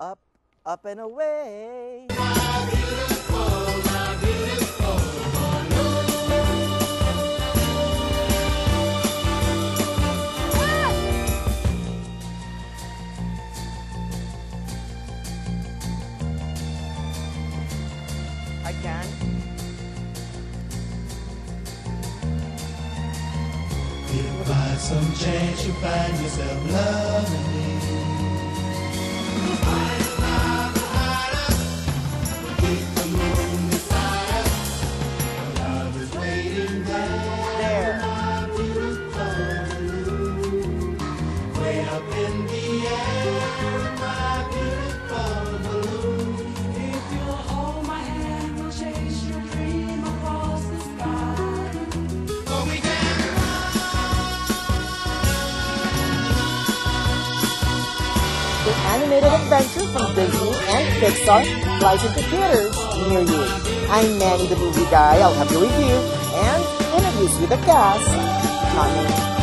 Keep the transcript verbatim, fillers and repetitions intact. Up, up and away. My beautiful, my beautiful Honolulu. I can. By some chance you find yourself loving me. With the moon beside us, love is waiting there. My beautiful moon, way up in the air, my beautiful balloon. If you'll hold my hand, we'll chase your dream across the sky. Oh, we dance. An animated adventure from Disney and Pixar lies in the theaters near you. I'm Manny the Movie Guy. I'll have the review and interviews with the cast coming.